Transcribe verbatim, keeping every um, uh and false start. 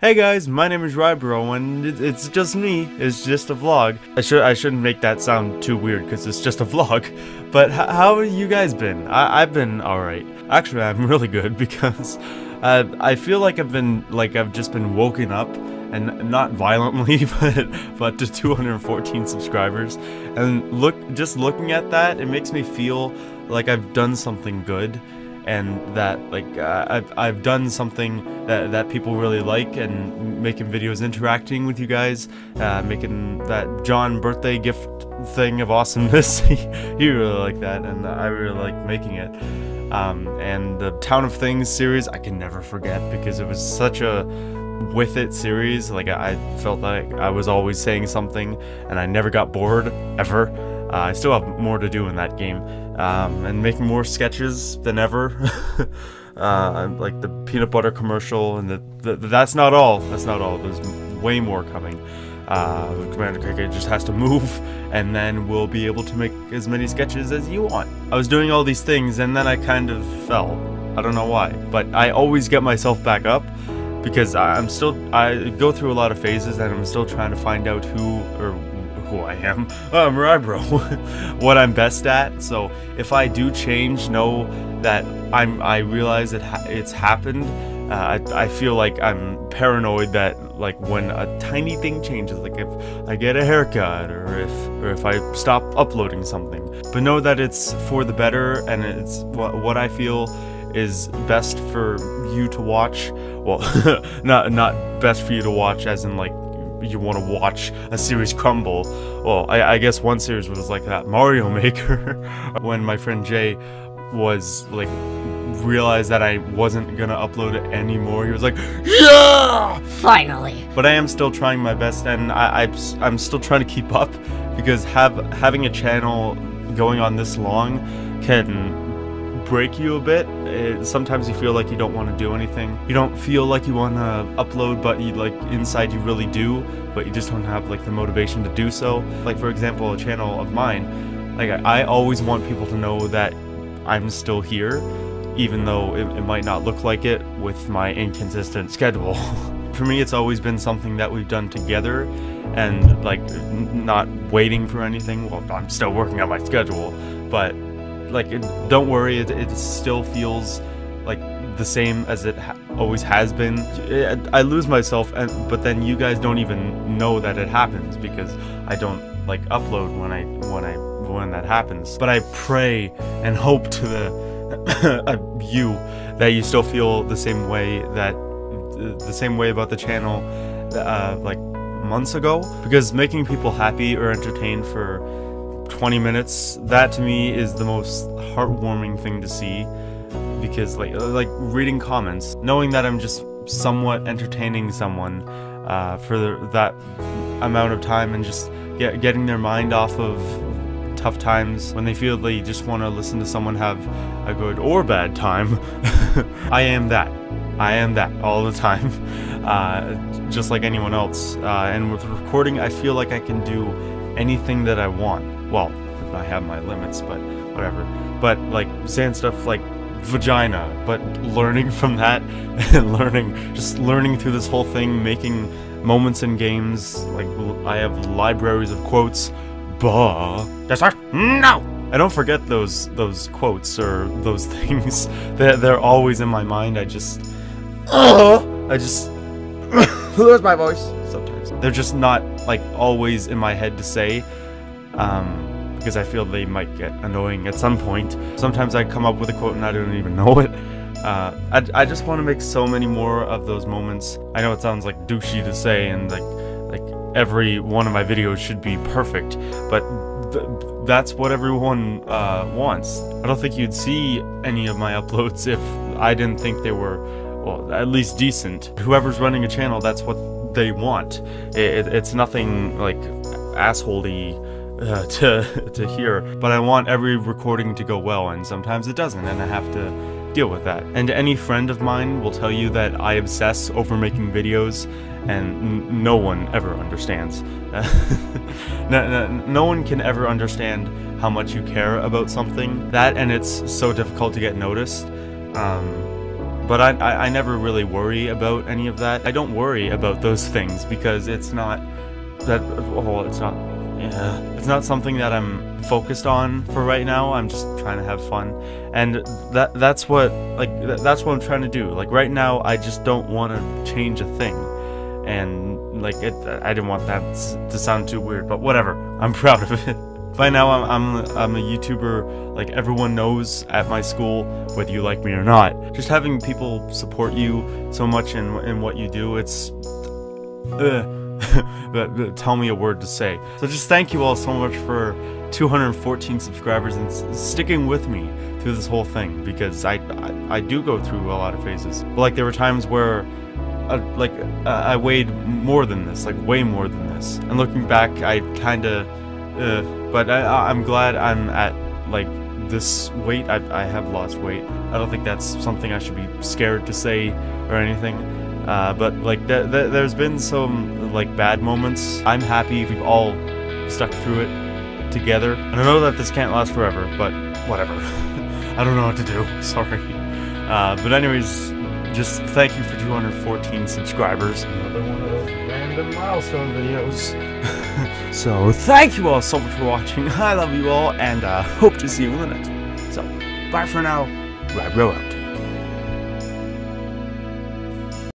Hey guys, my name is Rybro, and it, it's just me. It's just a vlog. I should I shouldn't make that sound too weird because it's just a vlog. But h how have you guys been? I I've been all right. Actually, I'm really good because uh, I feel like I've been like I've just been woken up, and not violently, but but to two hundred fourteen subscribers. And look, just looking at that, it makes me feel like I've done something good. And that, like, uh, I've, I've done something that, that people really like, and making videos, interacting with you guys, uh, making that John birthday gift thing of awesomeness. You really like that, and I really like making it. Um, and the Town of Things series, I can never forget, because it was such a with it series. Like, I, I felt like I was always saying something, and I never got bored, ever. Uh, I still have more to do in that game, um, and make more sketches than ever. uh, like the peanut butter commercial, and the, the, the that's not all. That's not all. There's way more coming. Uh, Commander Cricket just has to move, and then we'll be able to make as many sketches as you want. I was doing all these things, and then I kind of fell. I don't know why, but I always get myself back up. Because I'm still, I go through a lot of phases, and I'm still trying to find out who, or who I am. Oh, I'm Rybro. What I'm best at. So if I do change, know that I'm, I realize it ha it's happened. Uh, I, I feel like I'm paranoid that, like, when a tiny thing changes, like if I get a haircut, or if, or if I stop uploading something. But know that it's for the better, and it's what, what I feel is best for you to watch. Well, not not best for you to watch as in, like, you want to watch a series crumble. Well, I, I guess one series was like that, Mario Maker, when my friend Jay was like, realized that I wasn't gonna upload it anymore. He was like, yeah, finally. But I am still trying my best, and I, I I'm still trying to keep up, because have having a channel going on this long can break you a bit. It, sometimes you feel like you don't want to do anything. You don't feel like you want to upload, but you, like, inside you really do, but you just don't have, like, the motivation to do so. Like, for example, a channel of mine, like, I, I always want people to know that I'm still here, even though it, it might not look like it with my inconsistent schedule. For me, it's always been something that we've done together, and, like, n not waiting for anything. Well, I'm still working on my schedule, but like, it, don't worry, it, it still feels like the same as it ha always has been. It, I lose myself, and but then you guys don't even know that it happens, because I don't, like, upload when I when I when that happens. But I pray and hope to the you that you still feel the same way, that the same way about the channel, uh, like, months ago, because making people happy or entertained for twenty minutes, that to me is the most heartwarming thing to see, because like like reading comments, knowing that I'm just somewhat entertaining someone uh, for the, that amount of time, and just get, getting their mind off of tough times when they feel they just want to listen to someone have a good or bad time. I am that. I am that all the time, uh, just like anyone else. Uh, and with recording, I feel like I can do anything that I want. Well, I have my limits, but whatever. But like saying stuff like vagina, but learning from that, and learning, just learning through this whole thing, making moments in games. Like, I have libraries of quotes. Bah. That's not. No. I don't forget those those quotes or those things. They're they're always in my mind. I just. Uh, I just. Lose my voice sometimes. They're just not, like, always in my head to say, um, because I feel they might get annoying at some point. Sometimes I come up with a quote and I don't even know it. Uh, I, I just want to make so many more of those moments. I know it sounds, like, douchey to say, and like like every one of my videos should be perfect, but th that's what everyone uh, wants. I don't think you'd see any of my uploads if I didn't think they were, well, at least decent. Whoever's running a channel, that's what they want. It, it's nothing like assholey uh, to to hear, but I want every recording to go well, and sometimes it doesn't, and I have to deal with that. And any friend of mine will tell you that I obsess over making videos, and no one ever understands. no, no, no one can ever understand how much you care about something. That, and it's so difficult to get noticed. Um, But I, I, I never really worry about any of that. I don't worry about those things because it's not that, oh, it's not, yeah. It's not something that I'm focused on for right now. I'm just trying to have fun. And that that's what, like, that's what I'm trying to do. Like, right now, I just don't want to change a thing. And, like, it, I didn't want that to sound too weird, but whatever. I'm proud of it. By now, I'm, I'm, I'm a YouTuber, like everyone knows at my school, whether you like me or not. Just having people support you so much in, in what you do, it's... Uh, tell me a word to say. So just thank you all so much for two hundred fourteen subscribers and s sticking with me through this whole thing, because I, I, I do go through a lot of phases. But, like, there were times where... Uh, like, uh, I weighed more than this, like way more than this. And looking back, I kinda... Uh, but I, I'm glad I'm at, like, this weight. I, I have lost weight. I don't think that's something I should be scared to say or anything. Uh, but, like, th th there's been some, like, bad moments. I'm happy we've all stuck through it together. And I know that this can't last forever, but whatever. I don't know what to do. Sorry. Uh, but anyways, just thank you for two hundred fourteen subscribers. Another one of those random milestone videos. So, thank you all so much for watching. I love you all, and I uh, hope to see you in the next one. So, bye for now. Rybro out.